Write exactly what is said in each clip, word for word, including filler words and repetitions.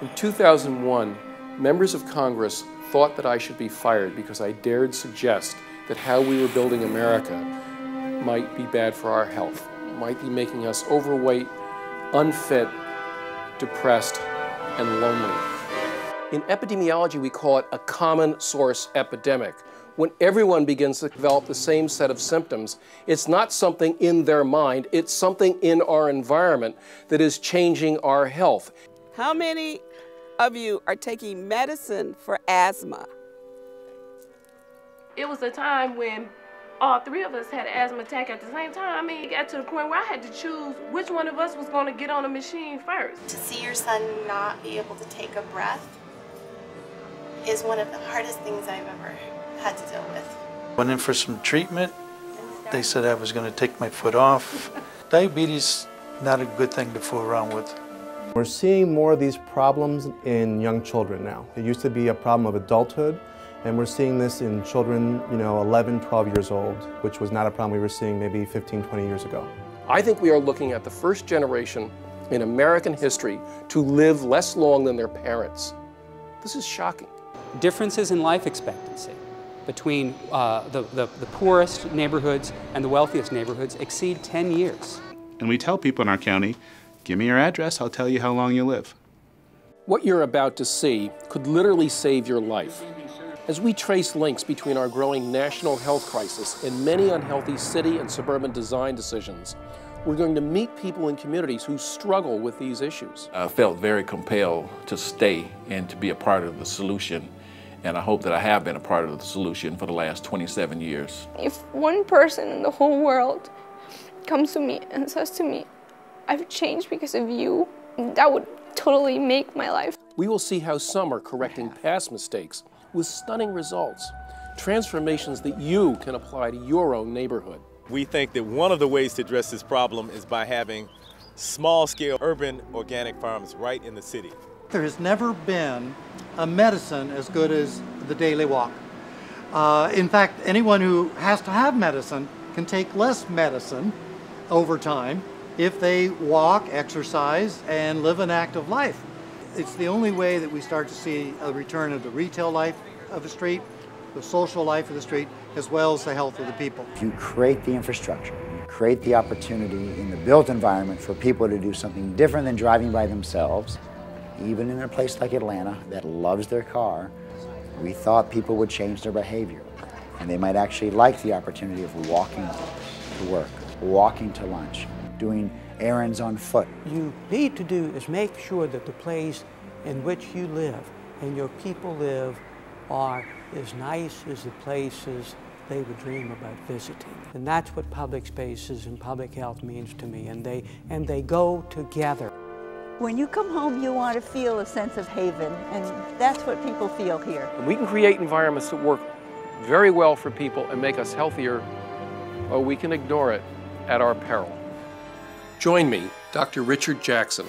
In two thousand one, members of Congress thought that I should be fired because I dared suggest that how we were building America might be bad for our health, might be making us overweight, unfit, depressed, and lonely. In epidemiology, we call it a common source epidemic. When everyone begins to develop the same set of symptoms, it's not something in their mind, it's something in our environment that is changing our health. How many of you are taking medicine for asthma? It was a time when all three of us had an asthma attack at the same time. I mean, it got to the point where I had to choose which one of us was going to get on the machine first. To see your son not be able to take a breath is one of the hardest things I've ever had to deal with. Went in for some treatment. They said I was going to take my foot off. Diabetes, not a good thing to fool around with. We're seeing more of these problems in young children now. It used to be a problem of adulthood, and we're seeing this in children, you know, eleven, twelve years old, which was not a problem we were seeing maybe fifteen, twenty years ago. I think we are looking at the first generation in American history to live less long than their parents. This is shocking. Differences in life expectancy between uh, the, the, the poorest neighborhoods and the wealthiest neighborhoods exceed ten years. And we tell people in our county, give me your address, I'll tell you how long you live. What you're about to see could literally save your life. As we trace links between our growing national health crisis and many unhealthy city and suburban design decisions, we're going to meet people in communities who struggle with these issues. I felt very compelled to stay and to be a part of the solution, and I hope that I have been a part of the solution for the last twenty-seven years. If one person in the whole world comes to me and says to me, I've changed because of you, that would totally make my life. We will see how some are correcting past mistakes with stunning results, transformations that you can apply to your own neighborhood. We think that one of the ways to address this problem is by having small-scale urban organic farms right in the city. There has never been a medicine as good as the daily walk. Uh, in fact, anyone who has to have medicine can take less medicine over time if they walk, exercise, and live an active life. It's the only way that we start to see a return of the retail life of the street, the social life of the street, as well as the health of the people. If you create the infrastructure, you create the opportunity in the built environment for people to do something different than driving by themselves, even in a place like Atlanta that loves their car, we thought people would change their behavior, and they might actually like the opportunity of walking to work, walking to lunch, doing errands on foot. You need to do is make sure that the place in which you live and your people live are as nice as the places they would dream about visiting. And that's what public spaces and public health means to me, and they, and they go together. When you come home, you want to feel a sense of haven, and that's what people feel here. We can create environments that work very well for people and make us healthier, or we can ignore it at our peril. Join me, Doctor Richard Jackson,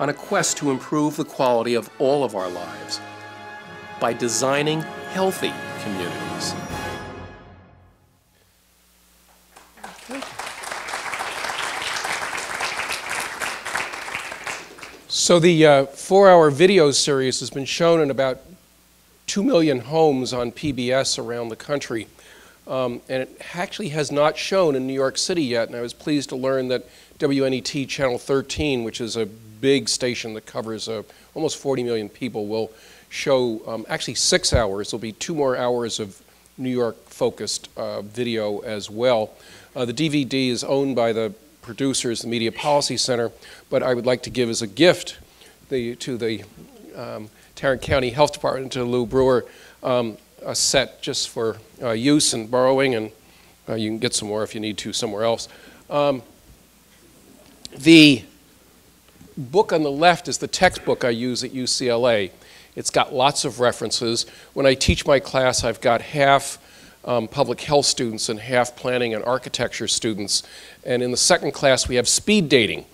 on a quest to improve the quality of all of our lives by designing healthy communities. So the uh, four-hour video series has been shown in about two million homes on P B S around the country. Um, and it actually has not shown in New York City yet, and I was pleased to learn that W N E T Channel thirteen, which is a big station that covers uh, almost forty million people, will show um, actually six hours. There'll be two more hours of New York-focused uh, video as well. Uh, the D V D is owned by the producers, the Media Policy Center, but I would like to give as a gift the, to the um, Tarrant County Health Department, to Lou Brewer, um, a set just for uh, use and borrowing, and uh, you can get some more if you need to somewhere else. Um, the book on the left is the textbook I use at U C L A. It's got lots of references. When I teach my class, I've got half um, public health students and half planning and architecture students. And in the second class, we have speed dating.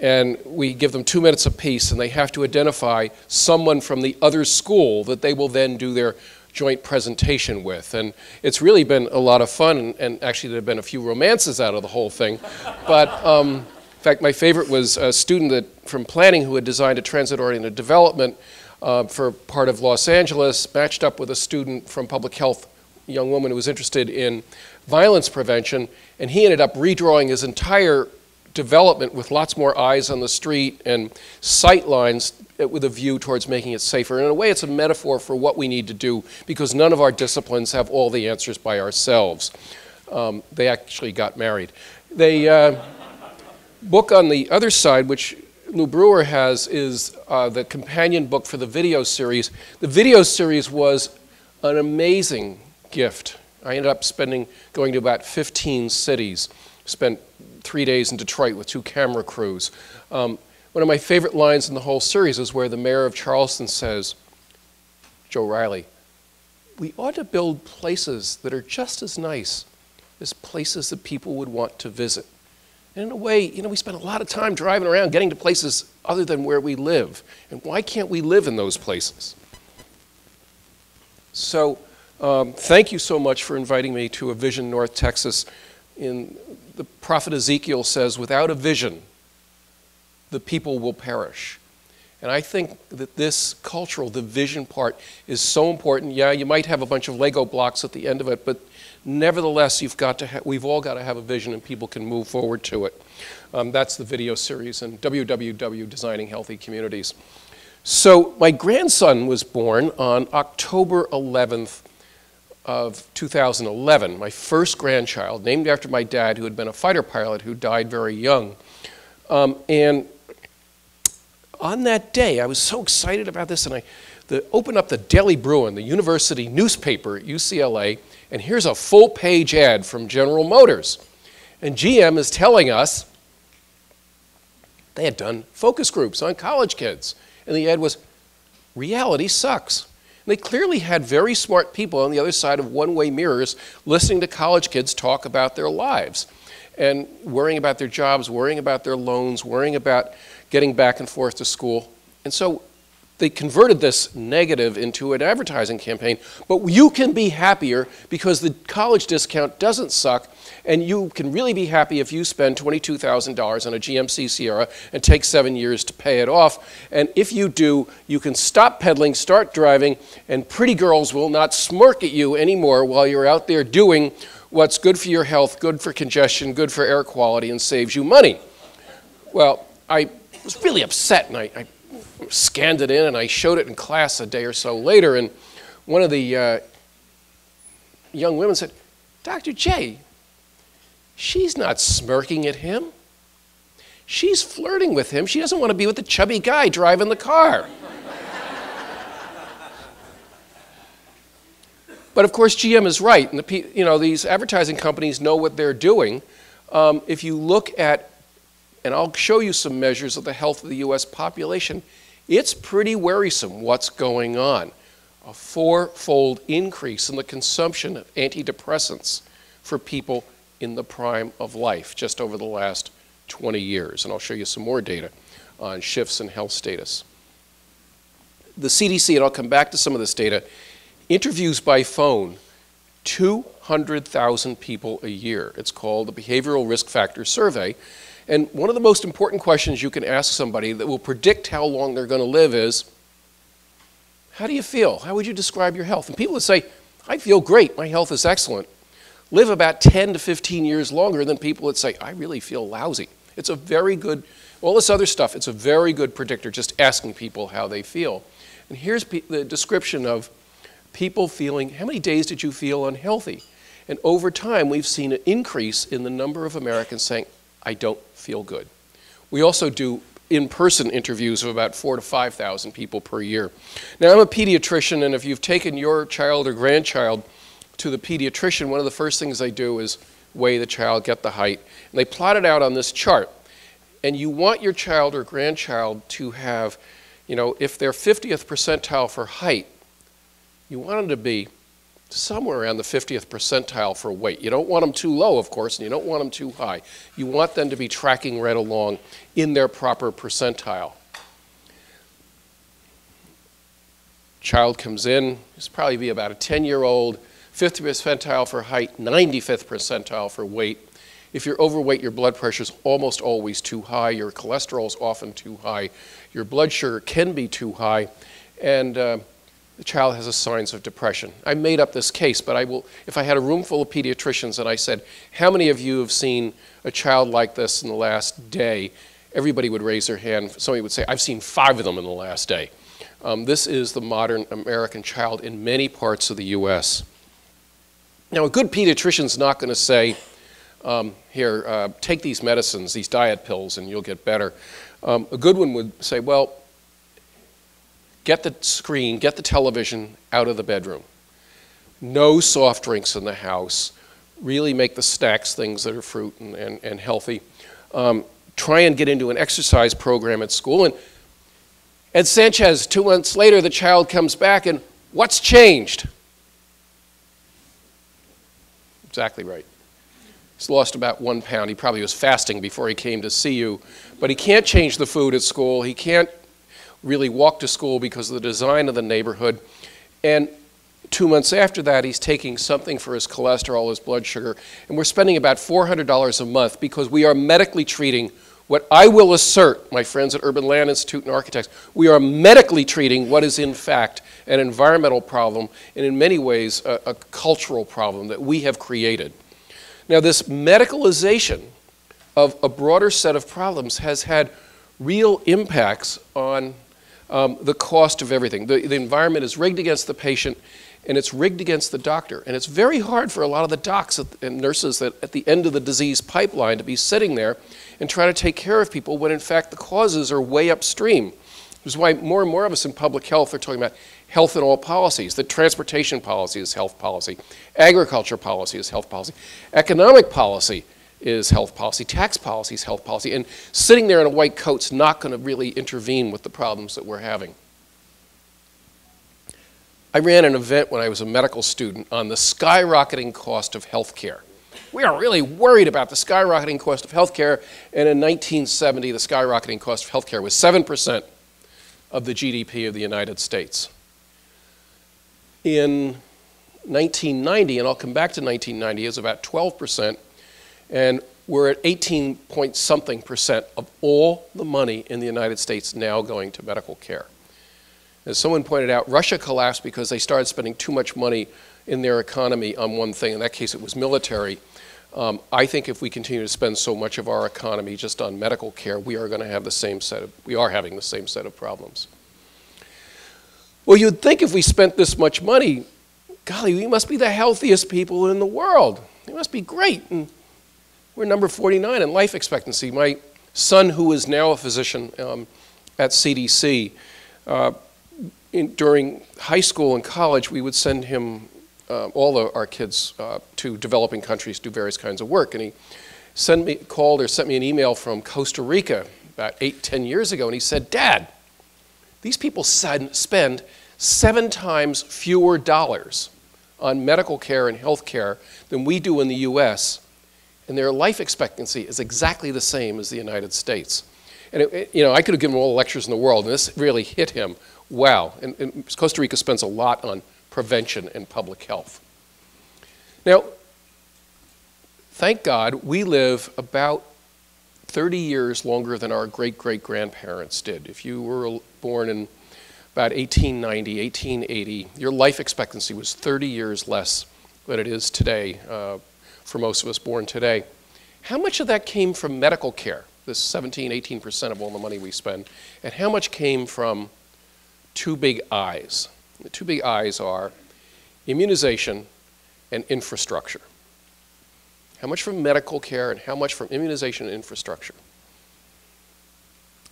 And we give them two minutes apiece, and they have to identify someone from the other school that they will then do their joint presentation with. And it's really been a lot of fun, and, and actually there have been a few romances out of the whole thing. But um, fact, my favorite was a student that, from planning who had designed a transit-oriented development uh, for part of Los Angeles, matched up with a student from public health, a young woman who was interested in violence prevention, and he ended up redrawing his entire development with lots more eyes on the street and sight lines with a view towards making it safer. And in a way, it's a metaphor for what we need to do, because none of our disciplines have all the answers by ourselves. Um, they actually got married. They... Uh, book on the other side, which Lou Brewer has, is uh, the companion book for the video series. The video series was an amazing gift. I ended up spending, going to about fifteen cities, spent three days in Detroit with two camera crews. Um, one of my favorite lines in the whole series is where the mayor of Charleston says, Joe Riley, we ought to build places that are just as nice as places that people would want to visit. And in a way, you know, we spend a lot of time driving around, getting to places other than where we live. And why can't we live in those places? So um, thank you so much for inviting me to a Vision North Texas. In the prophet Ezekiel says, without a vision, the people will perish. And I think that this cultural, the vision part, is so important. Yeah, you might have a bunch of Lego blocks at the end of it, but nevertheless, you've got to ha we've all got to have a vision, and people can move forward to it. Um, that's the video series, and W W W, Designing Healthy Communities. So my grandson was born on October eleventh of two thousand eleven, my first grandchild, named after my dad, who had been a fighter pilot who died very young. Um, and on that day, I was so excited about this, and I the, opened up the Daily Bruin, the university newspaper at U C L A, and here's a full-page ad from General Motors. And G M is telling us they had done focus groups on college kids. And the ad was, reality sucks. And they clearly had very smart people on the other side of one-way mirrors listening to college kids talk about their lives and worrying about their jobs, worrying about their loans, worrying about getting back and forth to school. And so they converted this negative into an advertising campaign, but you can be happier because the college discount doesn't suck, and you can really be happy if you spend twenty-two thousand dollars on a G M C Sierra and take seven years to pay it off. And if you do, you can stop peddling, start driving, and pretty girls will not smirk at you anymore while you're out there doing what's good for your health, good for congestion, good for air quality, and saves you money. Well, I was really upset, and I, I scanned it in, and I showed it in class a day or so later, and one of the uh, young women said, Doctor J, she's not smirking at him. She's flirting with him. She doesn't want to be with the chubby guy driving the car. But of course, G M is right, and the, you know, these advertising companies know what they're doing. Um, if you look at, and I'll show you some measures of the health of the U S population, it's pretty worrisome what's going on. A four-fold increase in the consumption of antidepressants for people in the prime of life just over the last twenty years. And I'll show you some more data on shifts in health status. The C D C, and I'll come back to some of this data, interviews by phone two hundred thousand people a year. It's called the Behavioral Risk Factor Survey. And one of the most important questions you can ask somebody that will predict how long they're going to live is, how do you feel? How would you describe your health? And people would say, I feel great. My health is excellent. Live about ten to fifteen years longer than people that say, I really feel lousy. It's a very good, all this other stuff, it's a very good predictor, just asking people how they feel. And here's pe- the description of people feeling, how many days did you feel unhealthy? And over time, we've seen an increase in the number of Americans saying, I don't feel good. We also do in-person interviews of about four to five thousand people per year. Now, I'm a pediatrician, and if you've taken your child or grandchild to the pediatrician, one of the first things they do is weigh the child, get the height. And they plot it out on this chart. And you want your child or grandchild to have, you know, if they're fiftieth percentile for height, you want them to be somewhere around the fiftieth percentile for weight. You don't want them too low, of course, and you don't want them too high. You want them to be tracking right along in their proper percentile. Child comes in, he's probably be about a ten-year-old, fiftieth percentile for height, ninety-fifth percentile for weight. If you're overweight, your blood pressure is almost always too high. Your cholesterol is often too high. Your blood sugar can be too high. And uh, the child has signs of depression. I made up this case, but I will, if I had a room full of pediatricians and I said, how many of you have seen a child like this in the last day? Everybody would raise their hand. Somebody would say, I've seen five of them in the last day. Um, this is the modern American child in many parts of the U S. Now, a good pediatrician's not going to say, um, here, uh, take these medicines, these diet pills, and you'll get better. Um, a good one would say, well, get the screen, get the television out of the bedroom. No soft drinks in the house. Really make the snacks things that are fruit and, and, and healthy. Um, try and get into an exercise program at school. And Ed Sanchez, two months later, the child comes back and what's changed? Exactly right. He's lost about one pound. He probably was fasting before he came to see you. But he can't change the food at school. He can't really walk to school because of the design of the neighborhood. And two months after that, he's taking something for his cholesterol, his blood sugar. And we're spending about four hundred dollars a month because we are medically treating what I will assert, my friends at Urban Land Institute and architects, we are medically treating what is in fact an environmental problem and in many ways a, a cultural problem that we have created. Now, this medicalization of a broader set of problems has had real impacts on um, the cost of everything. The, the environment is rigged against the patient and it's rigged against the doctor. And it's very hard for a lot of the docs and nurses that at the end of the disease pipeline to be sitting there and trying to take care of people when in fact the causes are way upstream. Which is why more and more of us in public health are talking about health in all policies. The transportation policy is health policy. Agriculture policy is health policy. Economic policy is health policy. Tax policy is health policy. And sitting there in a white coat's not going to really intervene with the problems that we're having. I ran an event when I was a medical student on the skyrocketing cost of health care. We are really worried about the skyrocketing cost of health care, and in nineteen seventy, the skyrocketing cost of health care was seven percent of the G D P of the United States. In nineteen ninety, and I'll come back to nineteen ninety, it was about twelve percent, and we're at eighteen point something percent of all the money in the United States now going to medical care. As someone pointed out, Russia collapsed because they started spending too much money in their economy on one thing. In that case, it was military. Um, I think if we continue to spend so much of our economy just on medical care, we are going to have the same set of, we are having the same set of problems. Well, you'd think if we spent this much money, golly, we must be the healthiest people in the world. It must be great. And we're number forty-nine in life expectancy. My son, who is now a physician um, at C D C, uh, In, during high school and college, we would send him, uh, all of our kids, uh, to developing countries to do various kinds of work. And he sent me, called or sent me an email from Costa Rica about eight, ten years ago, and he said, Dad, these people spend seven times fewer dollars on medical care and health care than we do in the U S, and their life expectancy is exactly the same as the United States. And it, it, you know, I could have given him all the lectures in the world, and this really hit him. Wow, and, and Costa Rica spends a lot on prevention and public health. Now, thank God we live about thirty years longer than our great-great-grandparents did. If you were born in about eighteen ninety, eighteen eighty, your life expectancy was thirty years less than it is today uh, for most of us born today. How much of that came from medical care, this seventeen, eighteen percent of all the money we spend, and how much came from two big I's? The two big I's are immunization and infrastructure. How much from medical care and how much from immunization and infrastructure?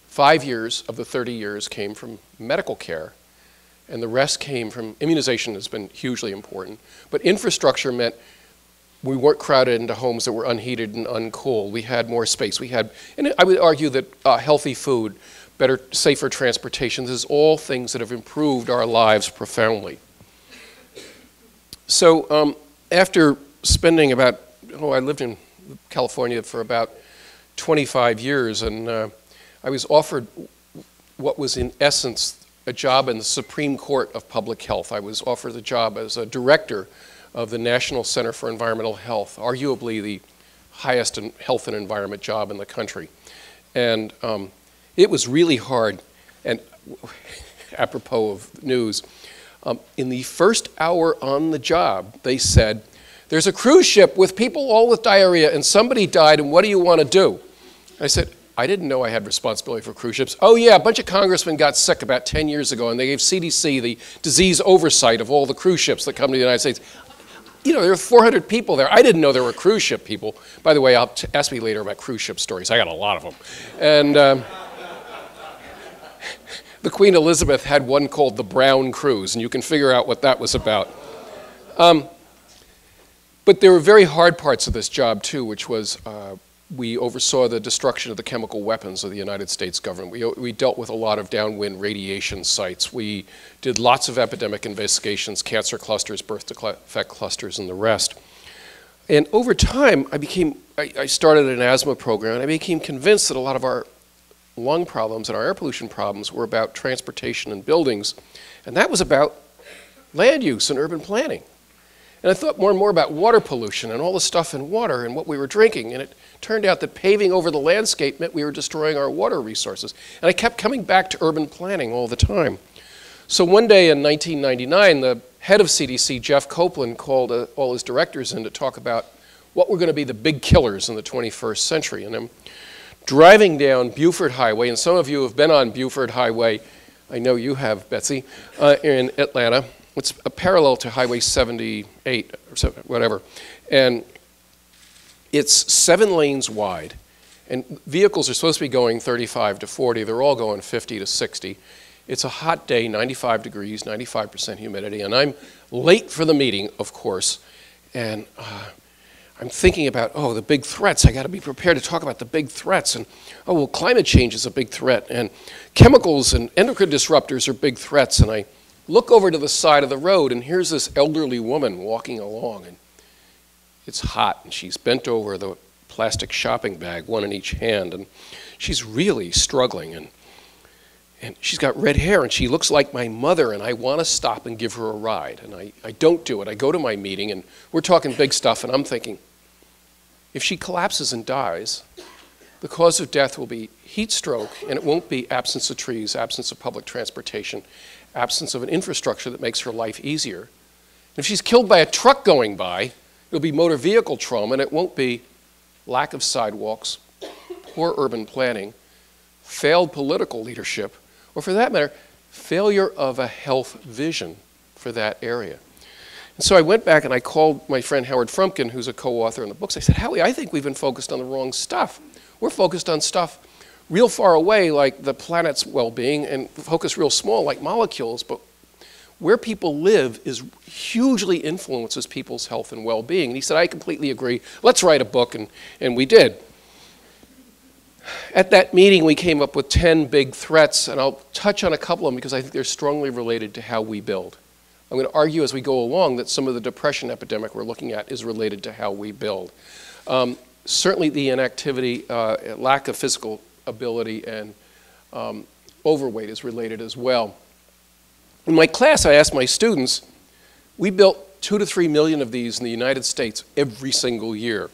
Five years of the thirty years came from medical care, and the rest came from immunization has been hugely important. But infrastructure meant we weren't crowded into homes that were unheated and uncooled. We had more space. We had, and I would argue that uh, healthy food, better, safer transportation, this is all things that have improved our lives profoundly. So um, after spending about, oh, I lived in California for about twenty-five years, and uh, I was offered what was in essence a job in the Supreme Court of Public Health. I was offered a job as a director of the National Center for Environmental Health, arguably the highest in health and environment job in the country. And um, it was really hard, and apropos of news, um, in the first hour on the job, they said, there's a cruise ship with people all with diarrhea and somebody died, and what do you want to do? I said, I didn't know I had responsibility for cruise ships. Oh yeah, a bunch of congressmen got sick about ten years ago, and they gave C D C the disease oversight of all the cruise ships that come to the United States. You know, there were four hundred people there. I didn't know there were cruise ship people. By the way, I'll t ask me later about cruise ship stories. I got a lot of them. And um, the Queen Elizabeth had one called the Brown Cruise, and you can figure out what that was about. Um, but there were very hard parts of this job, too, which was uh, we oversaw the destruction of the chemical weapons of the United States government. We, we dealt with a lot of downwind radiation sites. We did lots of epidemic investigations, cancer clusters, birth defect clusters, and the rest. And over time, I became, I, I started an asthma program, and I became convinced that a lot of our lung problems and our air pollution problems were about transportation and buildings, and that was about land use and urban planning. And I thought more and more about water pollution and all the stuff in water and what we were drinking, and it turned out that paving over the landscape meant we were destroying our water resources. And I kept coming back to urban planning all the time. So one day in nineteen ninety-nine, the head of C D C, Jeff Koplan, called uh, all his directors in to talk about what were going to be the big killers in the twenty-first century. And I'm driving down Buford Highway, and some of you have been on Buford Highway. I know you have, Betsy, uh, in Atlanta. It's a parallel to Highway seventy-eight or whatever. And it's seven lanes wide. And vehicles are supposed to be going thirty-five to forty. They're all going fifty to sixty. It's a hot day, ninety-five degrees, ninety-five percent humidity. And I'm late for the meeting, of course. And uh, I'm thinking about, oh, the big threats. I got to be prepared to talk about the big threats. And, oh, well, climate change is a big threat. And chemicals and endocrine disruptors are big threats. And I look over to the side of the road, and here's this elderly woman walking along, and it's hot, and she's bent over the plastic shopping bag, one in each hand, and she's really struggling, and, and she's got red hair, and she looks like my mother, and I want to stop and give her a ride, and I, I don't do it. I go to my meeting, and we're talking big stuff, and I'm thinking, if she collapses and dies, the cause of death will be heat stroke, and it won't be absence of trees, absence of public transportation, absence of an infrastructure that makes her life easier. And if she's killed by a truck going by, it'll be motor vehicle trauma, and it won't be lack of sidewalks, poor urban planning, failed political leadership, or for that matter, failure of a health vision for that area. And so I went back and I called my friend Howard Frumkin, who's a co-author in the books. I said, Howie, I think we've been focused on the wrong stuff. We're focused on stuff real far away, like the planet's well-being, and focus real small, like molecules, but where people live is hugely influences people's health and well-being. And he said, I completely agree. Let's write a book, and, and we did. At that meeting, we came up with ten big threats, and I'll touch on a couple of them because I think they're strongly related to how we build. I'm going to argue as we go along that some of the depression epidemic we're looking at is related to how we build. Um, certainly the inactivity, uh, lack of physical ability and um, overweight is related as well. In my class, I asked my students, we built two to three million of these in the United States every single year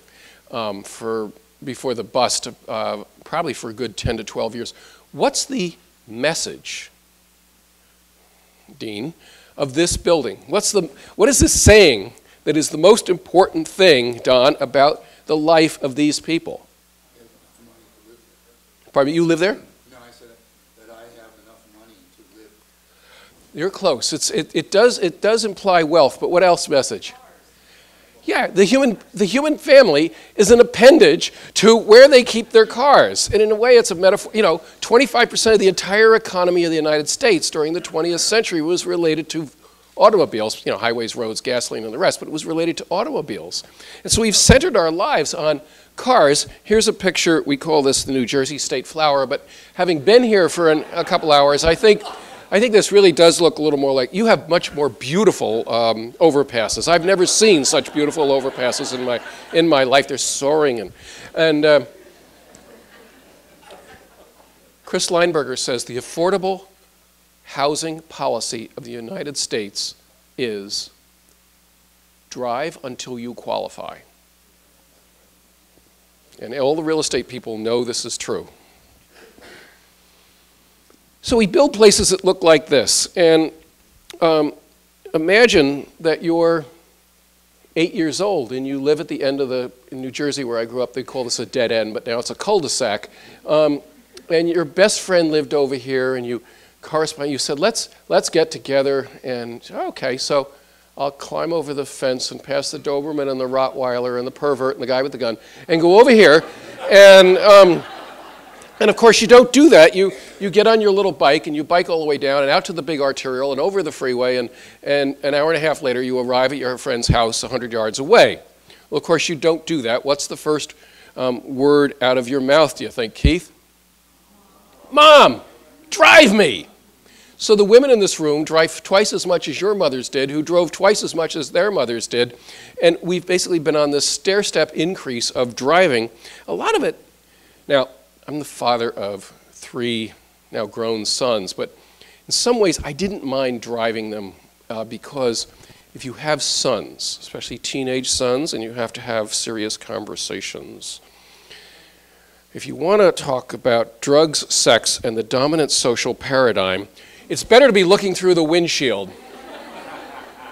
um, for before the bust, uh, probably for a good ten to twelve years. What's the message, Dean, of this building? What's the, what is this saying that is the most important thing, Don, about the life of these people? Pardon me, you live there? No, I said that I have enough money to live. You're close. It's, it, it, does, it does imply wealth, but what else message? Yeah, the human, the human family is an appendage to where they keep their cars. And in a way, it's a metaphor. You know, twenty-five percent of the entire economy of the United States during the twentieth century was related to automobiles, you know, highways, roads, gasoline, and the rest, but it was related to automobiles. And so we've centered our lives on cars. Here's a picture. We call this the New Jersey state flower, but having been here for an, a couple hours, I think, I think this really does look a little more like, you have much more beautiful um, overpasses. I've never seen such beautiful overpasses in my, in my life. They're soaring. And, and uh, Chris Leinberger says, the affordable housing policy of the United States is drive until you qualify. And all the real estate people know this is true. So we build places that look like this. And um, imagine that you're eight years old and you live at the end of the, in New Jersey where I grew up, they call this a dead end, but now it's a cul-de-sac. Um, and your best friend lived over here and you correspond, you said, let's, let's get together and, okay, so I'll climb over the fence and pass the Doberman and the Rottweiler and the pervert and the guy with the gun and go over here. And, um, and of course, you don't do that. You, you get on your little bike and you bike all the way down and out to the big arterial and over the freeway, and, and an hour and a half later, you arrive at your friend's house a hundred yards away. Well, of course, you don't do that. What's the first um, word out of your mouth, do you think, Keith? Mom, drive me. So the women in this room drive twice as much as your mothers did, who drove twice as much as their mothers did. And we've basically been on this stair-step increase of driving. A lot of it, now, I'm the father of three now grown sons, but in some ways I didn't mind driving them uh, because if you have sons, especially teenage sons, and you have to have serious conversations. If you want to talk about drugs, sex, and the dominant social paradigm, it's better to be looking through the windshield.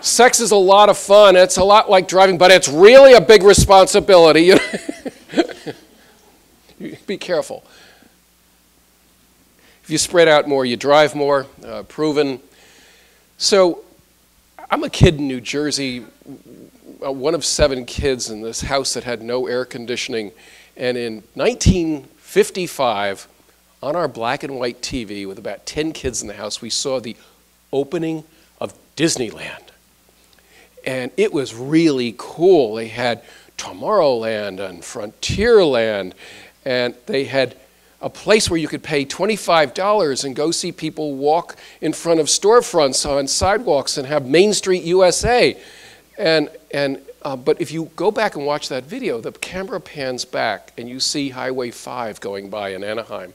Sex is a lot of fun. It's a lot like driving, but it's really a big responsibility. You know? Be careful. If you spread out more, you drive more, uh, proven. So I'm a kid in New Jersey, one of seven kids in this house that had no air conditioning. And in nineteen fifty-five, on our black and white T V with about ten kids in the house, we saw the opening of Disneyland. And it was really cool. They had Tomorrowland and Frontierland, and they had a place where you could pay twenty-five dollars and go see people walk in front of storefronts on sidewalks and have Main Street U S A. And, and, uh, but if you go back and watch that video, the camera pans back and you see Highway five going by in Anaheim. And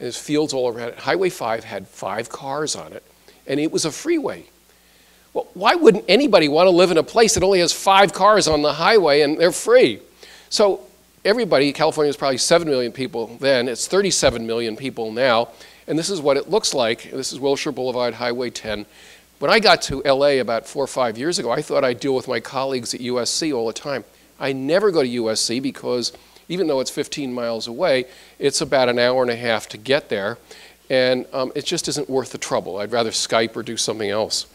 there's fields all around it. Highway five had five cars on it, and it was a freeway. Well, why wouldn't anybody want to live in a place that only has five cars on the highway and they're free? So everybody, California was probably seven million people then. It's thirty-seven million people now, and this is what it looks like. This is Wilshire Boulevard, Highway ten. When I got to L A about four or five years ago, I thought I'd deal with my colleagues at U S C all the time. I never go to U S C because even though it's fifteen miles away, it's about an hour and a half to get there, and um, it just isn't worth the trouble. I'd rather Skype or do something else.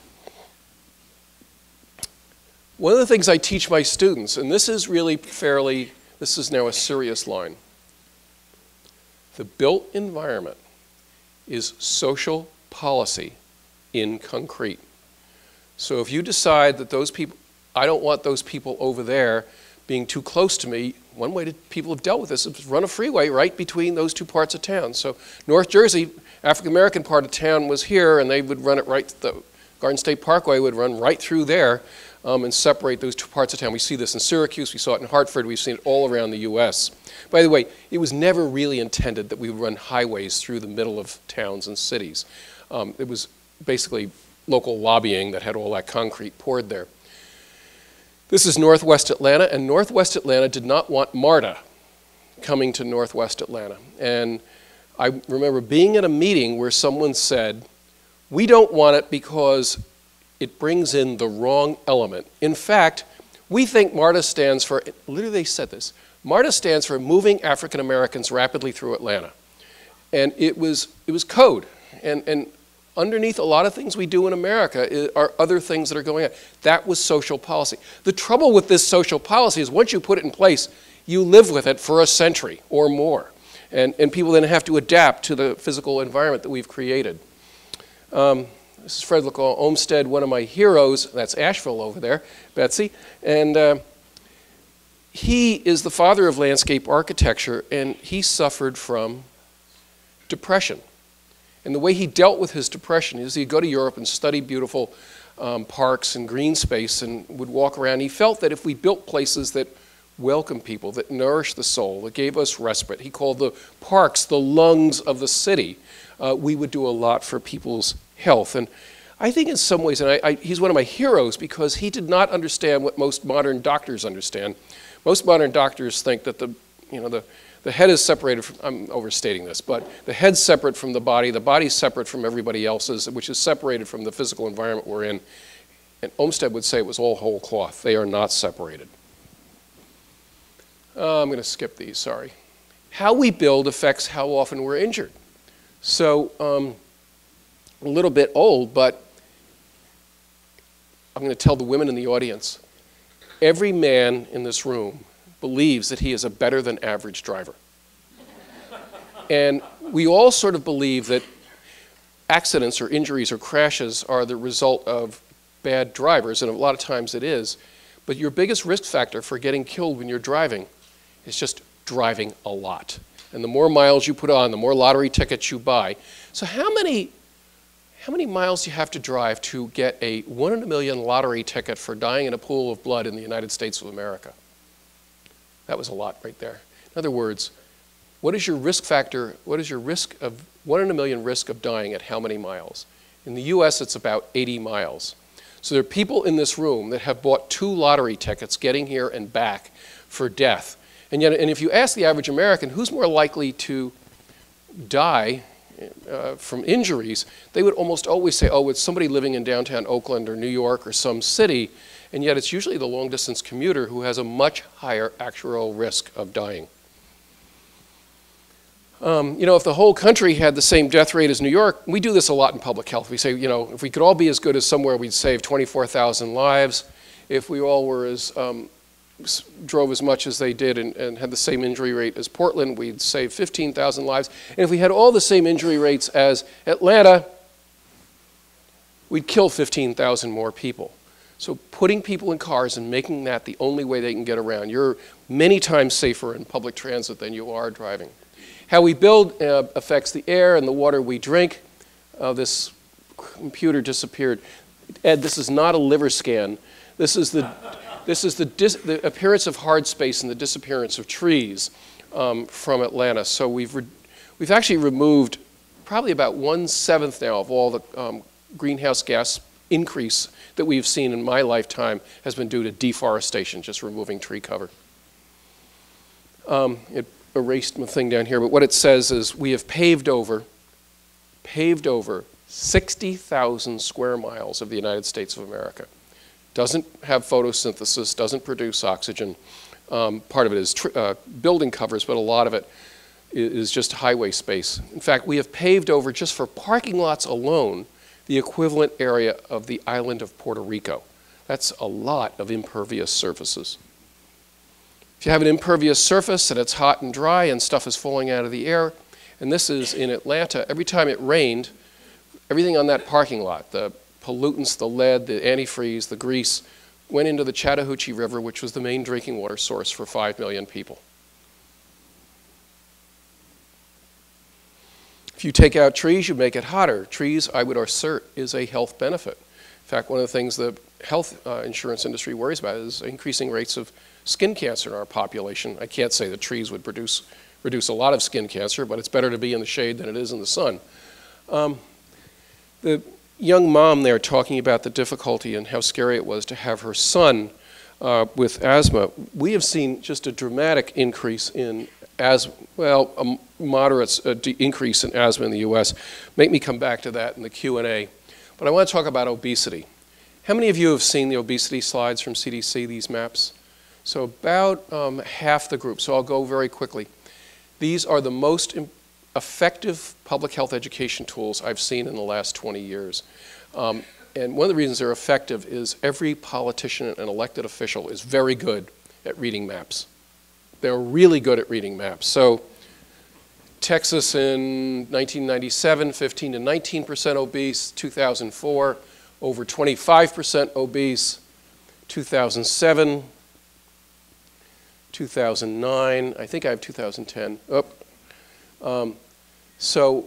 One of the things I teach my students, and this is really fairly, this is now a serious line. The built environment is social policy in concrete. So if you decide that those people, I don't want those people over there being too close to me, one way that people have dealt with this is run a freeway right between those two parts of town. So North Jersey, African-American part of town was here, and they would run it right, the Garden State Parkway would run right through there um, and separate those two parts of town. We see this in Syracuse, we saw it in Hartford, we've seen it all around the U S. By the way, it was never really intended that we would run highways through the middle of towns and cities. Um, it was basically local lobbying that had all that concrete poured there. This is Northwest Atlanta, and Northwest Atlanta did not want MARTA coming to Northwest Atlanta. And I remember being at a meeting where someone said, we don't want it because it brings in the wrong element. In fact, we think MARTA stands for, literally they said this, MARTA stands for Moving African Americans Rapidly Through Atlanta. And it was, it was code. And, and underneath a lot of things we do in America are other things that are going on. That was social policy. The trouble with this social policy is once you put it in place, you live with it for a century or more. And, and people then have to adapt to the physical environment that we've created. Um, this is Fred Lacaw Olmsted, one of my heroes. That's Asheville over there, Betsy. And uh, he is the father of landscape architecture, and he suffered from depression. And the way he dealt with his depression is he'd go to Europe and study beautiful um, parks and green space and would walk around. He felt that if we built places that welcome people, that nourished the soul, that gave us respite, he called the parks the lungs of the city, uh, we would do a lot for people's health. And I think in some ways, and I, I, he's one of my heroes because he did not understand what most modern doctors understand. Most modern doctors think that the you know, the, the head is separated from, I'm overstating this, but the head's separate from the body, the body's separate from everybody else's, which is separated from the physical environment we're in. And Olmsted would say it was all whole cloth. They are not separated. Uh, I'm going to skip these, sorry. How we build affects how often we're injured. So um, a little bit old, but I'm going to tell the women in the audience, every man in this room believes that he is a better than average driver. And we all sort of believe that accidents or injuries or crashes are the result of bad drivers, and a lot of times it is. But your biggest risk factor for getting killed when you're driving is just driving a lot. And the more miles you put on, the more lottery tickets you buy. So how many How many miles do you have to drive to get a one in a million lottery ticket for dying in a pool of blood in the United States of America? That was a lot right there. In other words, what is your risk factor, what is your risk of, one in a million risk of dying at how many miles? In the U S, it's about eighty miles. So there are people in this room that have bought two lottery tickets getting here and back for death. And yet, and if you ask the average American, who's more likely to die Uh, from injuries, they would almost always say, oh, it's somebody living in downtown Oakland or New York or some city, and yet it's usually the long-distance commuter who has a much higher actual risk of dying. Um, you know, if the whole country had the same death rate as New York, we do this a lot in public health. We say, you know, if we could all be as good as somewhere, we'd save twenty-four thousand lives. If we all were as, um, drove as much as they did and, and had the same injury rate as Portland, we'd save fifteen thousand lives. And if we had all the same injury rates as Atlanta, we'd kill fifteen thousand more people. So putting people in cars and making that the only way they can get around. You're many times safer in public transit than you are driving. How we build uh, affects the air and the water we drink. Uh, this computer disappeared. Ed, this is not a liver scan. This is the... This is the, dis the appearance of hard space and the disappearance of trees um, from Atlanta. So we've, re we've actually removed probably about one-seventh now of all the um, greenhouse gas increase that we've seen in my lifetime has been due to deforestation, just removing tree cover. Um, it erased my thing down here, but what it says is we have paved over, paved over sixty thousand square miles of the United States of America. Doesn't have photosynthesis, doesn't produce oxygen. Um, part of it is tr uh, building covers, but a lot of it is just highway space. In fact, we have paved over, just for parking lots alone, the equivalent area of the island of Puerto Rico. That's a lot of impervious surfaces. If you have an impervious surface and it's hot and dry and stuff is falling out of the air, and this is in Atlanta, every time it rained, everything on that parking lot, the pollutants, the lead, the antifreeze, the grease, went into the Chattahoochee River, which was the main drinking water source for five million people. If you take out trees, you make it hotter. Trees, I would assert, is a health benefit. In fact, one of the things the health uh, insurance industry worries about is increasing rates of skin cancer in our population. I can't say that trees would produce, reduce a lot of skin cancer, but it's better to be in the shade than it is in the sun. Um, the young mom there talking about the difficulty and how scary it was to have her son uh, with asthma. We have seen just a dramatic increase in asthma, well, a moderate uh, increase in asthma in the U S. Make me come back to that in the Q and A. But I want to talk about obesity. How many of you have seen the obesity slides from C D C, these maps? So about um, half the group, so I'll go very quickly. These are the most important effective public health education tools I've seen in the last twenty years. Um, and one of the reasons they're effective is every politician and elected official is very good at reading maps. They're really good at reading maps. So Texas in nineteen ninety-seven, fifteen to nineteen percent obese, two thousand four, over twenty-five percent obese, two thousand seven, two thousand nine, I think I have two thousand ten. Oh. Um, so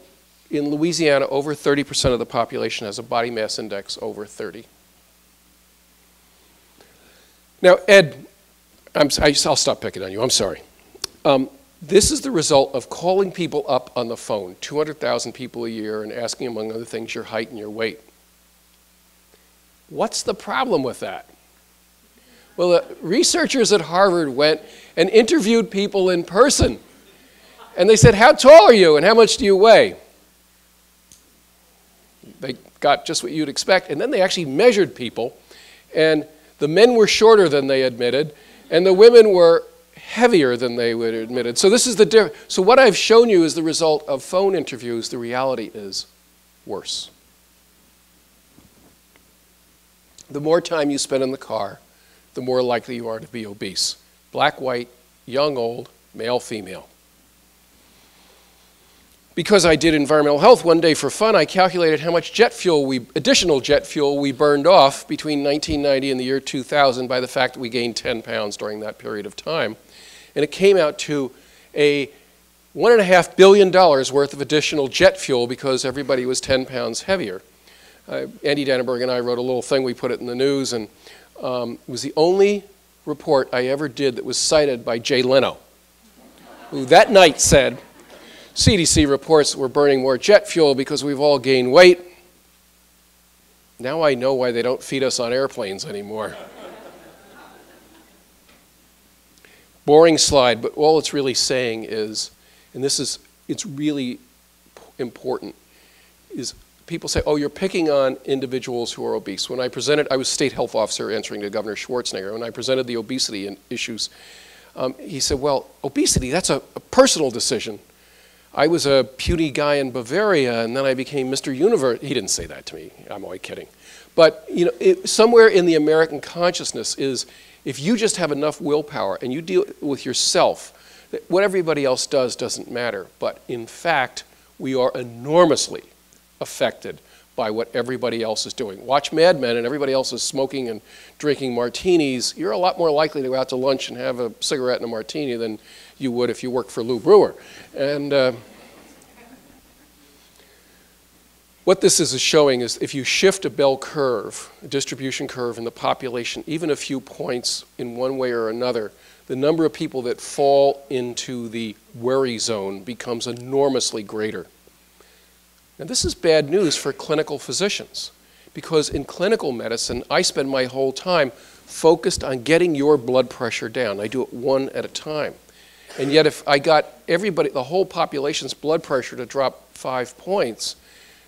in Louisiana, over thirty percent of the population has a body mass index over thirty. Now, Ed, I'm, I, I'll stop picking on you. I'm sorry. Um, this is the result of calling people up on the phone, two hundred thousand people a year, and asking, among other things, your height and your weight. What's the problem with that? Well, the researchers at Harvard went and interviewed people in person. And they said, how tall are you and how much do you weigh? They got just what you'd expect. And then they actually measured people. And the men were shorter than they admitted. And the women were heavier than they would have admitted. So this is the diff- So what I've shown you is the result of phone interviews. The reality is worse. The more time you spend in the car, the more likely you are to be obese. Black, white, young, old, male, female. Because I did environmental health one day for fun, I calculated how much jet fuel we, additional jet fuel we burned off between nineteen ninety and the year two thousand by the fact that we gained ten pounds during that period of time. And it came out to a one and a half billion dollars worth of additional jet fuel because everybody was ten pounds heavier. Uh, Andy Dannenberg and I wrote a little thing, we put it in the news, and um, it was the only report I ever did that was cited by Jay Leno, who that night said, C D C reports that we're burning more jet fuel because we've all gained weight. Now I know why they don't feed us on airplanes anymore. Boring slide, but all it's really saying is, and this is, it's really important, is people say, oh, you're picking on individuals who are obese. When I presented, I was state health officer answering to Governor Schwarzenegger. When I presented the obesity and issues, um, he said, well, obesity, that's a, a personal decision. I was a puny guy in Bavaria, and then I became Mister Universe. He didn't say that to me. I'm only kidding. But you know, it, somewhere in the American consciousness is, if you just have enough willpower and you deal with yourself, what everybody else does doesn't matter. But in fact, we are enormously affected by what everybody else is doing. Watch Mad Men, and everybody else is smoking and drinking martinis. You're a lot more likely to go out to lunch and have a cigarette and a martini than you would if you worked for Lou Brewer. And uh, what this is showing is if you shift a bell curve, a distribution curve in the population, even a few points in one way or another, the number of people that fall into the worry zone becomes enormously greater. Now this is bad news for clinical physicians because in clinical medicine, I spend my whole time focused on getting your blood pressure down. I do it one at a time. And yet if I got everybody, the whole population's blood pressure to drop five points,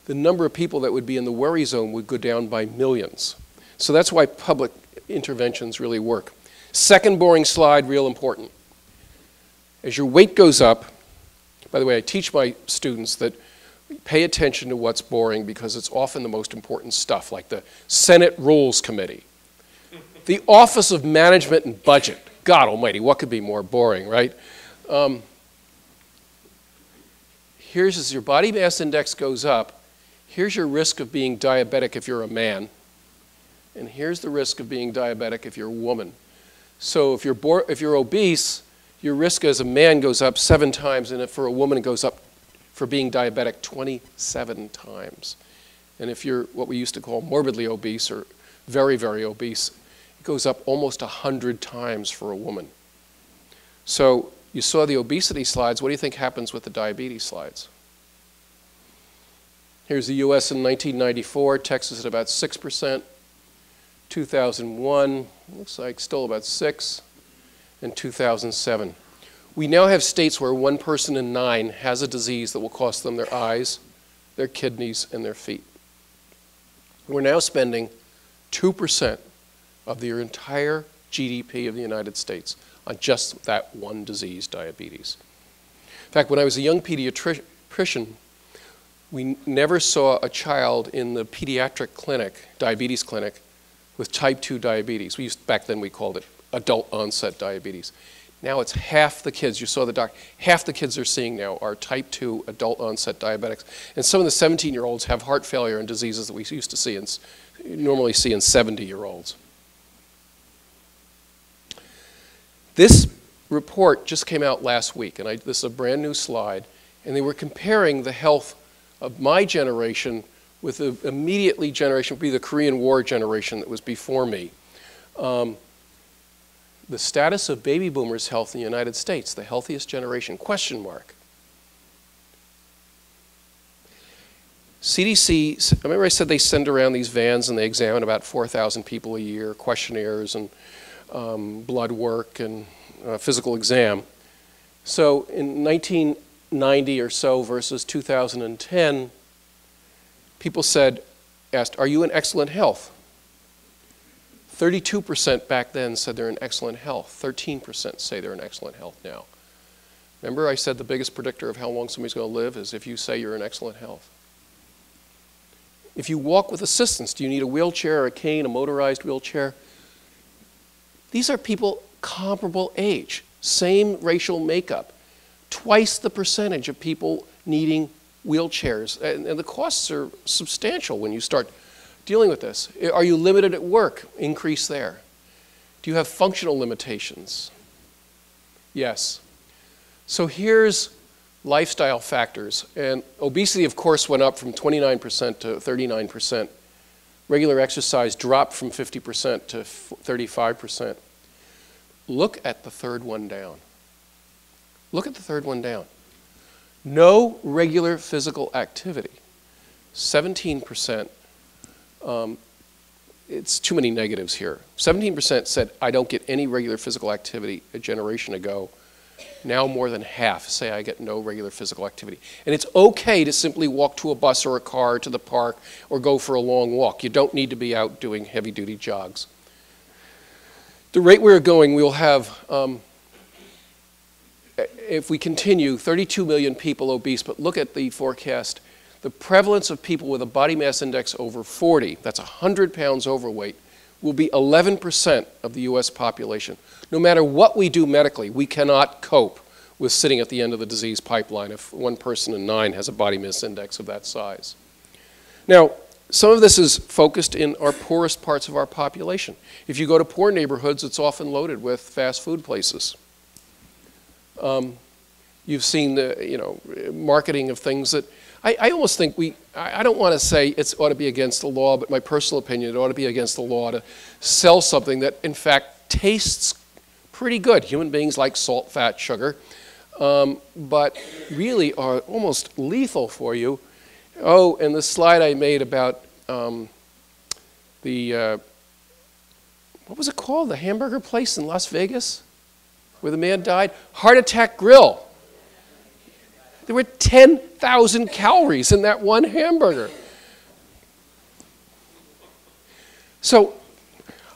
the number of people that would be in the worry zone would go down by millions. So that's why public interventions really work. Second boring slide, real important. As your weight goes up, by the way, I teach my students that pay attention to what's boring because it's often the most important stuff, like the Senate Rules Committee. The Office of Management and Budget. God almighty, what could be more boring, right? Um, here's as your body mass index goes up, here's your risk of being diabetic if you're a man, and here's the risk of being diabetic if you're a woman. So if you're, bo if you're obese, your risk as a man goes up seven times, and if for a woman it goes up for being diabetic twenty-seven times. And if you're what we used to call morbidly obese or very, very obese, it goes up almost one hundred times for a woman. So you saw the obesity slides. What do you think happens with the diabetes slides? Here's the U S in nineteen ninety-four, Texas at about six percent, two thousand one, looks like still about six, and two thousand seven. We now have states where one person in nine has a disease that will cost them their eyes, their kidneys, and their feet. We're now spending two percent of the entire G D P of the United States on just that one disease, diabetes. In fact, when I was a young pediatrician, we never saw a child in the pediatric clinic, diabetes clinic, with type two diabetes. We used, back then we called it adult onset diabetes. Now it's half the kids, you saw the doc, half the kids they're seeing now are type two adult onset diabetics. And some of the seventeen year olds have heart failure and diseases that we used to see in, normally see in seventy year olds. This report just came out last week, and I, this is a brand new slide, and they were comparing the health of my generation with the immediately generation, would be the Korean War generation that was before me. Um, The status of baby boomers' health in the United States, the healthiest generation, question mark. C D C, remember I said they send around these vans and they examine about four thousand people a year, questionnaires, and um, blood work and uh, physical exam. So in nineteen ninety or so versus two thousand ten, people said, asked, are you in excellent health? thirty-two percent back then said they're in excellent health. thirteen percent say they're in excellent health now. Remember I said the biggest predictor of how long somebody's going to live is if you say you're in excellent health. If you walk with assistance, do you need a wheelchair or a cane, a motorized wheelchair? These are people comparable age, same racial makeup, twice the percentage of people needing wheelchairs. And, and the costs are substantial when you start dealing with this. Are you limited at work? Increase there. Do you have functional limitations? Yes. So here's lifestyle factors. And obesity, of course, went up from twenty-nine percent to thirty-nine percent. Regular exercise dropped from fifty percent to thirty-five percent. Look at the third one down. Look at the third one down. No regular physical activity, seventeen percent. Um, it's too many negatives here. seventeen percent said, I don't get any regular physical activity a generation ago. Now more than half say I get no regular physical activity. And it's okay to simply walk to a bus or a car or to the park or go for a long walk. You don't need to be out doing heavy-duty jogs. The rate we're going, we'll have, um, if we continue, thirty-two million people obese, but look at the forecast. The prevalence of people with a body mass index over forty, that's one hundred pounds overweight, will be eleven percent of the U S population. No matter what we do medically, we cannot cope with sitting at the end of the disease pipeline if one person in nine has a body mass index of that size. Now, some of this is focused in our poorest parts of our population. If you go to poor neighborhoods, it's often loaded with fast food places. Um, you've seen the, you know, marketing of things that, I, I almost think we, I, I don't want to say it ought to be against the law, but my personal opinion, it ought to be against the law to sell something that, in fact, tastes pretty good. Human beings like salt, fat, sugar, um, but really are almost lethal for you. Oh, and the slide I made about um, the, uh, what was it called? The hamburger place in Las Vegas where the man died? Heart Attack Grill. There were ten thousand calories in that one hamburger. So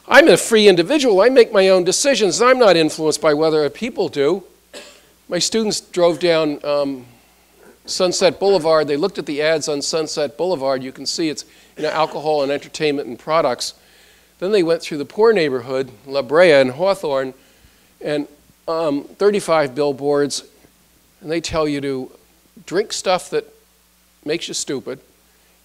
I'm a free individual. I make my own decisions. I'm not influenced by whether other people do. My students drove down um, Sunset Boulevard. They looked at the ads on Sunset Boulevard. You can see it's, you know, alcohol and entertainment and products. Then they went through the poor neighborhood, La Brea and Hawthorne, and um, thirty-five billboards. And they tell you to drink stuff that makes you stupid,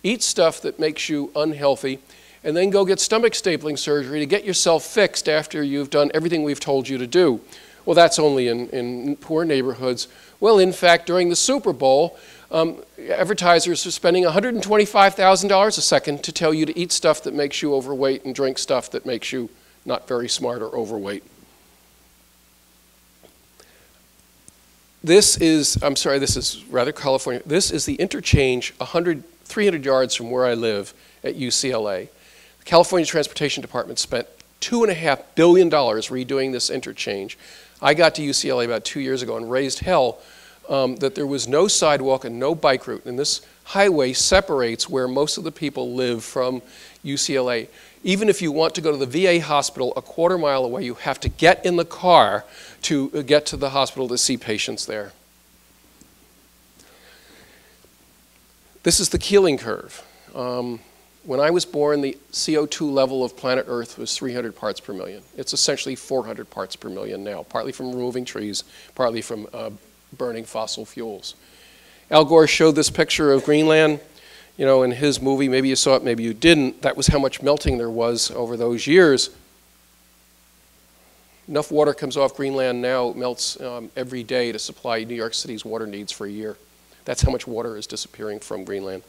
eat stuff that makes you unhealthy, and then go get stomach stapling surgery to get yourself fixed after you've done everything we've told you to do. Well, that's only in, in poor neighborhoods. Well, in fact, during the Super Bowl, um, advertisers are spending one hundred twenty-five thousand dollars a second to tell you to eat stuff that makes you overweight and drink stuff that makes you not very smart or overweight. This is, I'm sorry, this is rather California. This is the interchange one hundred, three hundred yards from where I live at U C L A. The California Transportation Department spent two and a half billion dollars redoing this interchange. I got to U C L A about two years ago and raised hell um, that there was no sidewalk and no bike route. And this highway separates where most of the people live from U C L A. Even if you want to go to the V A hospital a quarter mile away, you have to get in the car to get to the hospital to see patients there. This is the Keeling curve. Um, when I was born, the C O two level of planet Earth was three hundred parts per million. It's essentially four hundred parts per million now, partly from removing trees, partly from uh, burning fossil fuels. Al Gore showed this picture of Greenland. You know, in his movie, maybe you saw it, maybe you didn't, that was how much melting there was over those years. Enough water comes off Greenland now, melts um, every day to supply New York City's water needs for a year. That's how much water is disappearing from Greenland.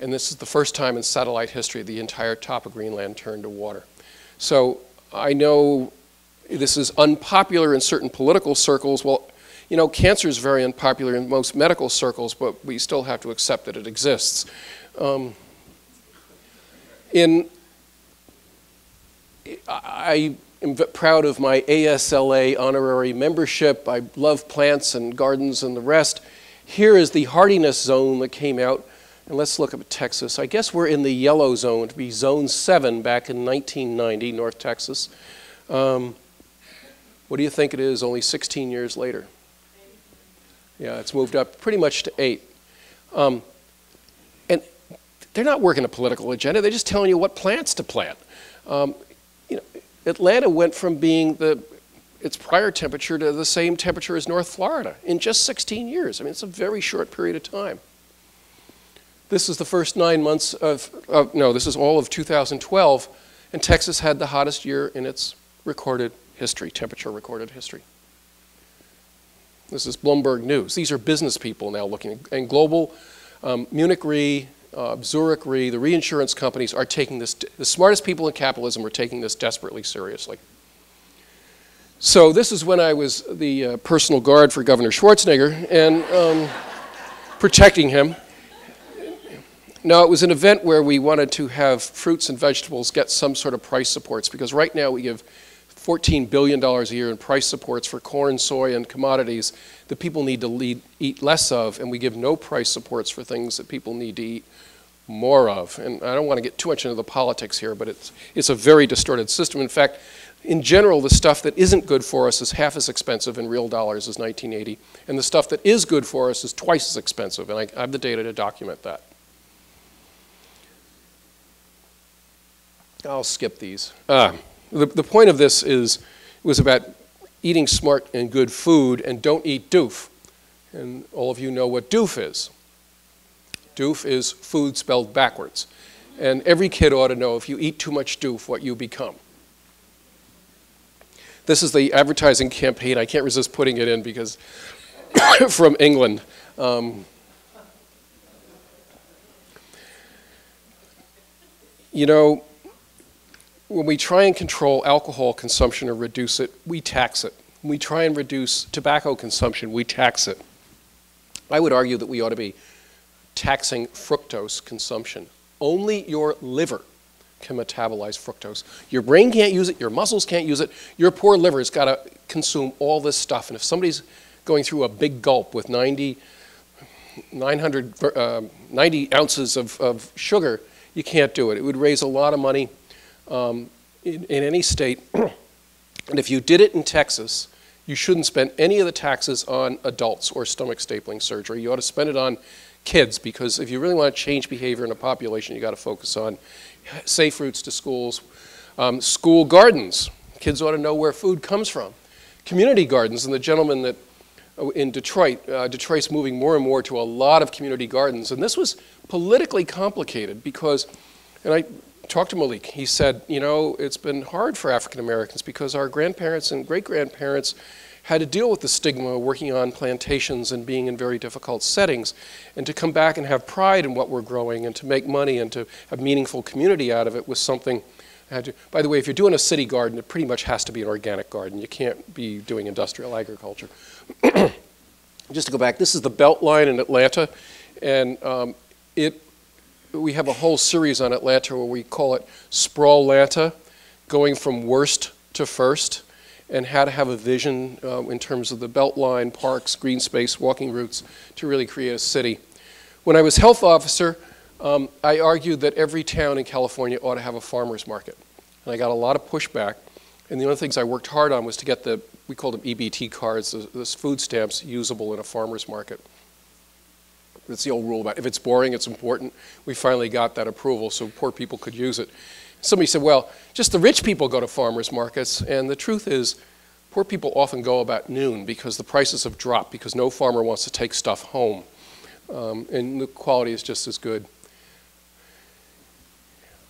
And this is the first time in satellite history the entire top of Greenland turned to water. So I know this is unpopular in certain political circles. Well, you know, cancer is very unpopular in most medical circles, but we still have to accept that it exists. Um, in, I am proud of my A S L A honorary membership. I love plants and gardens and the rest. Here is the hardiness zone that came out. And let's look at Texas. I guess we're in the yellow zone, to be zone seven back in nineteen ninety, North Texas. Um, what do you think it is only sixteen years later? Yeah, it's moved up pretty much to eight. Um, and they're not working a political agenda. They're just telling you what plants to plant. Um, you know, Atlanta went from being the, its prior temperature to the same temperature as North Florida in just sixteen years. I mean, it's a very short period of time. This is the first nine months of, of no, this is all of two thousand twelve, and Texas had the hottest year in its recorded history, temperature recorded history. This is Bloomberg News. These are business people now looking, and global, um, Munich Re, uh, Zurich Re, the reinsurance companies are taking this, the smartest people in capitalism are taking this desperately seriously. So this is when I was the uh, personal guard for Governor Schwarzenegger and um, protecting him. Now, it was an event where we wanted to have fruits and vegetables get some sort of price supports, because right now we give fourteen billion dollars a year in price supports for corn, soy, and commodities that people need to lead, eat less of, and we give no price supports for things that people need to eat more of. And I don't want to get too much into the politics here, but it's, it's a very distorted system. In fact, in general, the stuff that isn't good for us is half as expensive in real dollars as nineteen eighty, and the stuff that is good for us is twice as expensive, and I, I have the data to document that. I'll skip these. Uh, the, the point of this is, was about eating smart and good food, and don't eat doof. And all of you know what doof is. Doof is food spelled backwards. And every kid ought to know, if you eat too much doof, what you become. This is the advertising campaign. I can't resist putting it in because from England. Um, you know, when we try and control alcohol consumption or reduce it, we tax it. When we try and reduce tobacco consumption, we tax it. I would argue that we ought to be taxing fructose consumption. Only your liver can metabolize fructose. Your brain can't use it, your muscles can't use it, your poor liver's got to consume all this stuff. And if somebody's going through a big gulp with ninety, nine hundred, uh, ninety ounces of, of sugar, you can't do it. It would raise a lot of money. Um, in, in any state, and if you did it in Texas, you shouldn't spend any of the taxes on adults or stomach stapling surgery. You ought to spend it on kids, because if you really want to change behavior in a population, you got to focus on safe routes to schools, um, school gardens. Kids ought to know where food comes from. Community gardens, and the gentleman that uh, in Detroit, uh, Detroit's moving more and more to a lot of community gardens, and this was politically complicated because, and I talked to Malik. He said, you know, it's been hard for African Americans because our grandparents and great-grandparents had to deal with the stigma of working on plantations and being in very difficult settings. And to come back and have pride in what we're growing and to make money and to have meaningful community out of it was something I had to. By the way, if you're doing a city garden, it pretty much has to be an organic garden. You can't be doing industrial agriculture. Just to go back, this is the Beltline in Atlanta, and um, it we have a whole series on Atlanta where we call it Sprawl-lanta, going from worst to first, and how to have a vision uh, in terms of the Beltline, parks, green space, walking routes to really create a city. When I was health officer, um, I argued that every town in California ought to have a farmer's market. And I got a lot of pushback. And the only things I worked hard on was to get the, we called them E B T cards, the, the food stamps usable in a farmer's market. That's the old rule about if it's boring, it's important. We finally got that approval so poor people could use it. Somebody said, well, just the rich people go to farmers markets. And the truth is, poor people often go about noon because the prices have dropped because no farmer wants to take stuff home. Um, and the quality is just as good.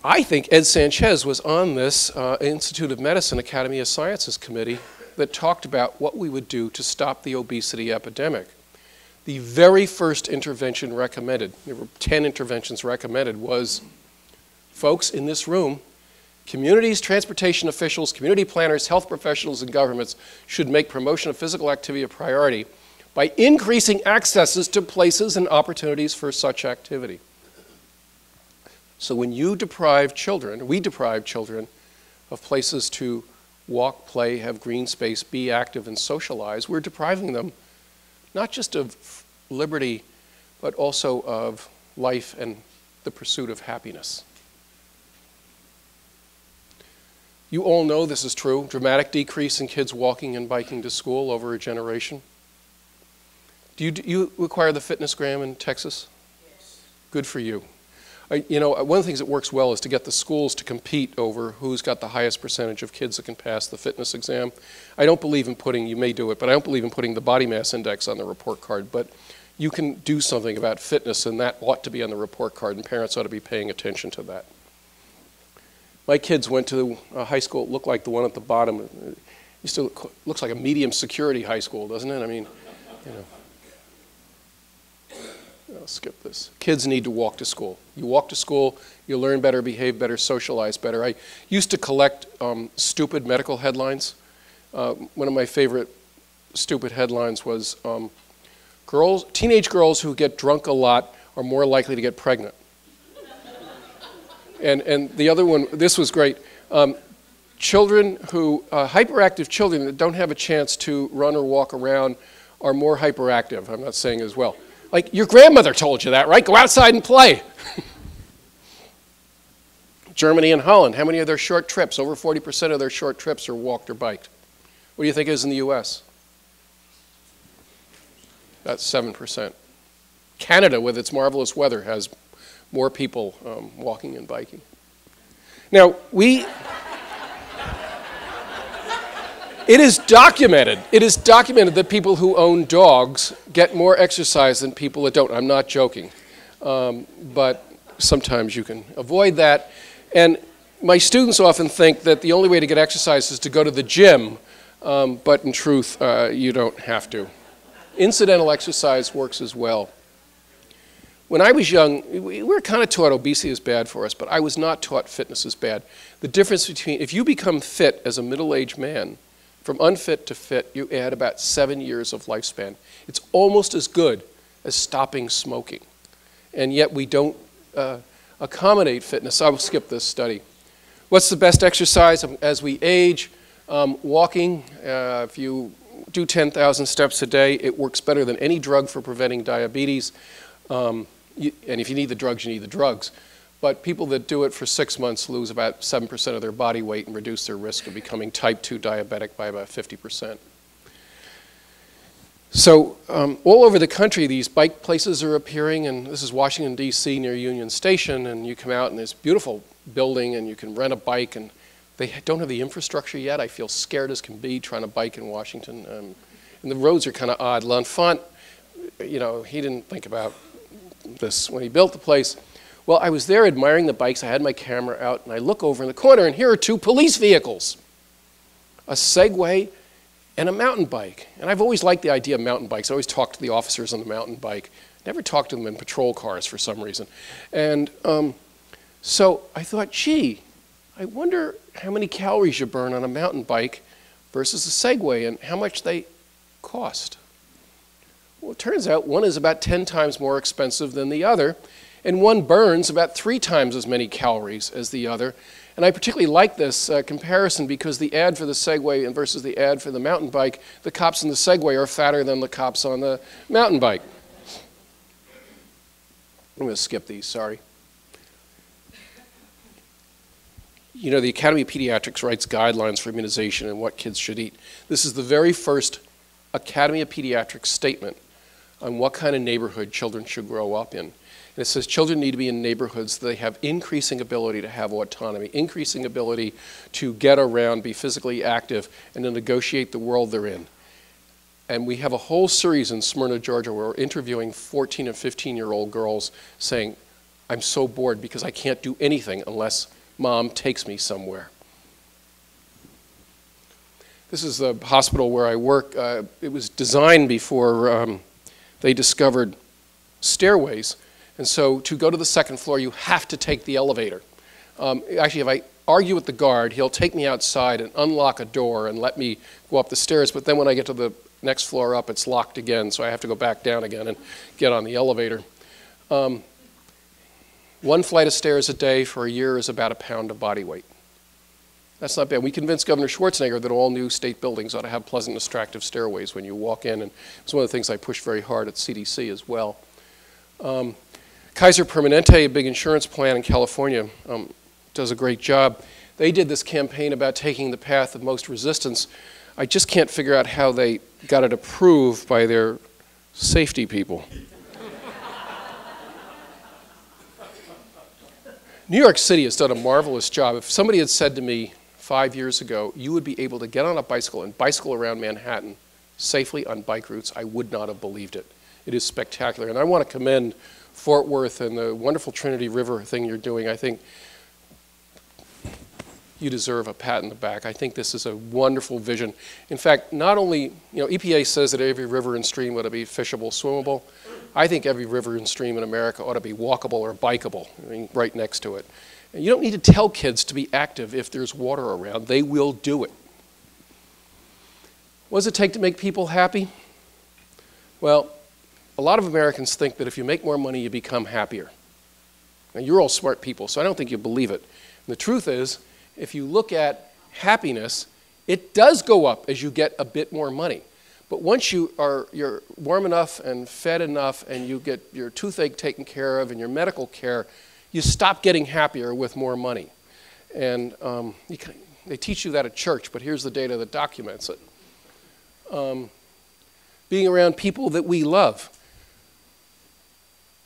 I think Ed Sanchez was on this uh, Institute of Medicine Academy of Sciences committee that talked about what we would do to stop the obesity epidemic. The very first intervention recommended, there were ten interventions recommended, was folks in this room, communities, transportation officials, community planners, health professionals, and governments should make promotion of physical activity a priority by increasing accesses to places and opportunities for such activity. So when you deprive children, we deprive children of places to walk, play, have green space, be active, and socialize, we're depriving them not just of liberty, but also of life and the pursuit of happiness. You all know this is true. Dramatic decrease in kids walking and biking to school over a generation. Do you, do you require the fitness gram in Texas? Yes. Good for you. I, you know, one of the things that works well is to get the schools to compete over who's got the highest percentage of kids that can pass the fitness exam. I don't believe in putting, you may do it, but I don't believe in putting the body mass index on the report card, but you can do something about fitness, and that ought to be on the report card, and parents ought to be paying attention to that. My kids went to a high school, it looked like the one at the bottom. It used to look, looks like a medium security high school, doesn't it? I mean, you know. I'll skip this. Kids need to walk to school. You walk to school, you learn better, behave better, socialize better. I used to collect um, stupid medical headlines. Uh, one of my favorite stupid headlines was, um, girls, teenage girls who get drunk a lot are more likely to get pregnant. And, and the other one, this was great. Um, children who, uh, hyperactive children that don't have a chance to run or walk around are more hyperactive. I'm not saying as well. Like, your grandmother told you that, right? Go outside and play. Germany and Holland, how many of their short trips? Over forty percent of their short trips are walked or biked. What do you think it is in the U S? That's seven percent. Canada, with its marvelous weather, has more people um, walking and biking. Now, we, it is documented, it is documented that people who own dogs get more exercise than people that don't. I'm not joking, um, but sometimes you can avoid that. And my students often think that the only way to get exercise is to go to the gym, um, but in truth, uh, you don't have to. Incidental exercise works as well. When I was young, we were kind of taught obesity is bad for us, but I was not taught fitness is bad. The difference between, if you become fit as a middle-aged man, from unfit to fit, you add about seven years of lifespan. It's almost as good as stopping smoking. And yet we don't uh, accommodate fitness. I'll skip this study. What's the best exercise as we age? Um, walking, uh, if you do ten thousand steps a day, it works better than any drug for preventing diabetes. Um, You, and if you need the drugs, you need the drugs. But people that do it for six months lose about seven percent of their body weight and reduce their risk of becoming type two diabetic by about fifty percent. So um, all over the country, these bike places are appearing. And this is Washington, D C near Union Station. And you come out in this beautiful building, and you can rent a bike. And they don't have the infrastructure yet. I feel scared as can be trying to bike in Washington. Um, and the roads are kind of odd. L'Enfant, you know, he didn't think about this when he built the place. Well, I was there admiring the bikes. I had my camera out, and I look over in the corner, and here are two police vehicles, a Segway and a mountain bike. And I've always liked the idea of mountain bikes. I always talked to the officers on the mountain bike. Never talked to them in patrol cars for some reason. And um, so I thought, gee, I wonder how many calories you burn on a mountain bike versus a Segway and how much they cost. Well, it turns out one is about ten times more expensive than the other, and one burns about three times as many calories as the other. And I particularly like this uh, comparison because the ad for the Segway versus the ad for the mountain bike, the cops in the Segway are fatter than the cops on the mountain bike. I'm going to skip these, sorry. You know, the Academy of Pediatrics writes guidelines for immunization and what kids should eat. This is the very first Academy of Pediatrics statement on what kind of neighborhood children should grow up in. And it says children need to be in neighborhoods that they have increasing ability to have autonomy, increasing ability to get around, be physically active, and to negotiate the world they're in. And we have a whole series in Smyrna, Georgia, where we're interviewing fourteen and fifteen year old girls saying, I'm so bored because I can't do anything unless mom takes me somewhere. This is the hospital where I work. Uh, it was designed before um, they discovered stairways. And so to go to the second floor, you have to take the elevator. Um, actually, if I argue with the guard, he'll take me outside and unlock a door and let me go up the stairs. But then when I get to the next floor up, it's locked again. So I have to go back down again and get on the elevator. Um, one flight of stairs a day for a year is about a pound of body weight. That's not bad. We convinced Governor Schwarzenegger that all new state buildings ought to have pleasant and attractive stairways when you walk in, and it's one of the things I push very hard at C D C as well. Um, Kaiser Permanente, a big insurance plan in California, um, does a great job. They did this campaign about taking the path of most resistance. I just can't figure out how they got it approved by their safety people. New York City has done a marvelous job. If somebody had said to me five years ago, you would be able to get on a bicycle and bicycle around Manhattan safely on bike routes, I would not have believed it. It is spectacular, and I want to commend Fort Worth and the wonderful Trinity River thing you're doing. I think you deserve a pat on the back. I think this is a wonderful vision. In fact, not only, you know, E P A says that every river and stream ought to be fishable, swimmable. I think every river and stream in America ought to be walkable or bikeable, I mean, right next to it. And you don't need to tell kids to be active if there's water around. They will do it. What does it take to make people happy? Well, a lot of Americans think that if you make more money, you become happier. Now, you're all smart people, so I don't think you believe it. And the truth is, if you look at happiness, it does go up as you get a bit more money. But once you are, you're warm enough and fed enough and you get your toothache taken care of and your medical care, you stop getting happier with more money. And um, you can, they teach you that at church, but here's the data that documents it. Um, being around people that we love.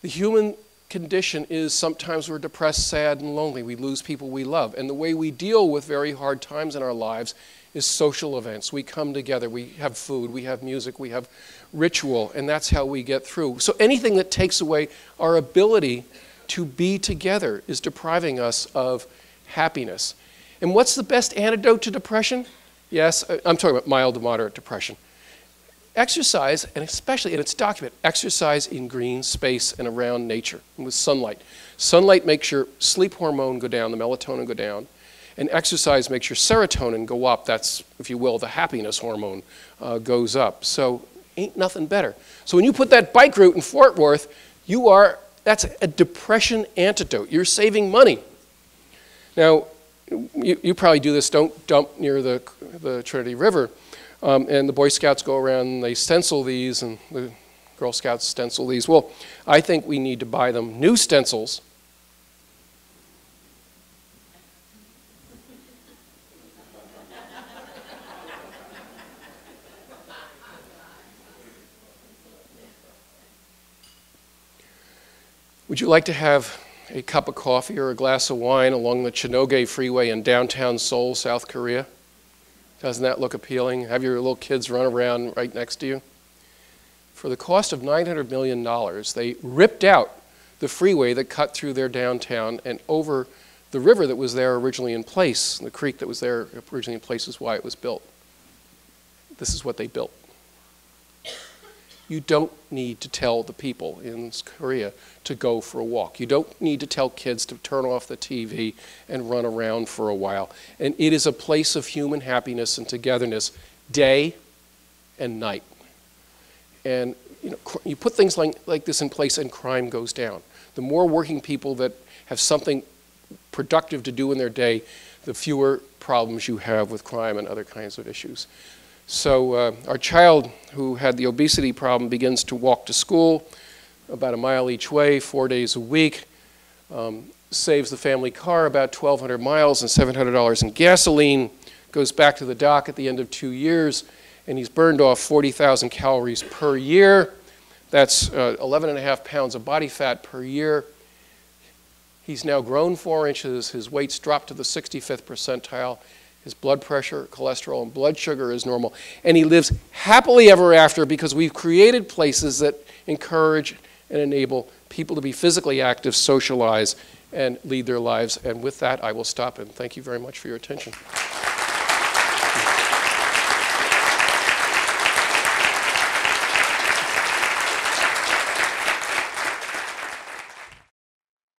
The human condition is sometimes we're depressed, sad, and lonely. We lose people we love. And the way we deal with very hard times in our lives is social events. We come together. We have food. We have music. We have ritual. And that's how we get through. So anything that takes away our ability to be together is depriving us of happiness. And what's the best antidote to depression? Yes, I'm talking about mild to moderate depression. Exercise, and especially in its document, exercise in green space and around nature and with sunlight. Sunlight makes your sleep hormone go down, the melatonin go down, and exercise makes your serotonin go up. That's, if you will, the happiness hormone uh, goes up. So ain't nothing better. So when you put that bike route in Fort Worth, you are, that's a depression antidote. You're saving money. Now, you, you probably do this, don't dump near the, the Trinity River. Um, and the Boy Scouts go around and they stencil these, and the Girl Scouts stencil these. Well, I think we need to buy them new stencils. Would you like to have a cup of coffee or a glass of wine along the Chinoge Freeway in downtown Seoul, South Korea? Doesn't that look appealing? Have your little kids run around right next to you? For the cost of nine hundred million dollars, they ripped out the freeway that cut through their downtown and over the river that was there originally in place. The creek that was there originally in place is why it was built. This is what they built. You don't need to tell the people in Korea to go for a walk. You don't need to tell kids to turn off the T V and run around for a while. And it is a place of human happiness and togetherness day and night. And you know, you put things like, like this in place and crime goes down. The more working people that have something productive to do in their day, the fewer problems you have with crime and other kinds of issues. So uh, our child who had the obesity problem begins to walk to school about a mile each way, four days a week, um, saves the family car about twelve hundred miles and seven hundred dollars in gasoline, goes back to the dock at the end of two years, and he's burned off forty thousand calories per year. That's uh, eleven and a half pounds of body fat per year. He's now grown four inches, his weight's dropped to the sixty-fifth percentile. His blood pressure, cholesterol, and blood sugar is normal. And he lives happily ever after because we've created places that encourage and enable people to be physically active, socialize, and lead their lives. And with that, I will stop. And thank you very much for your attention.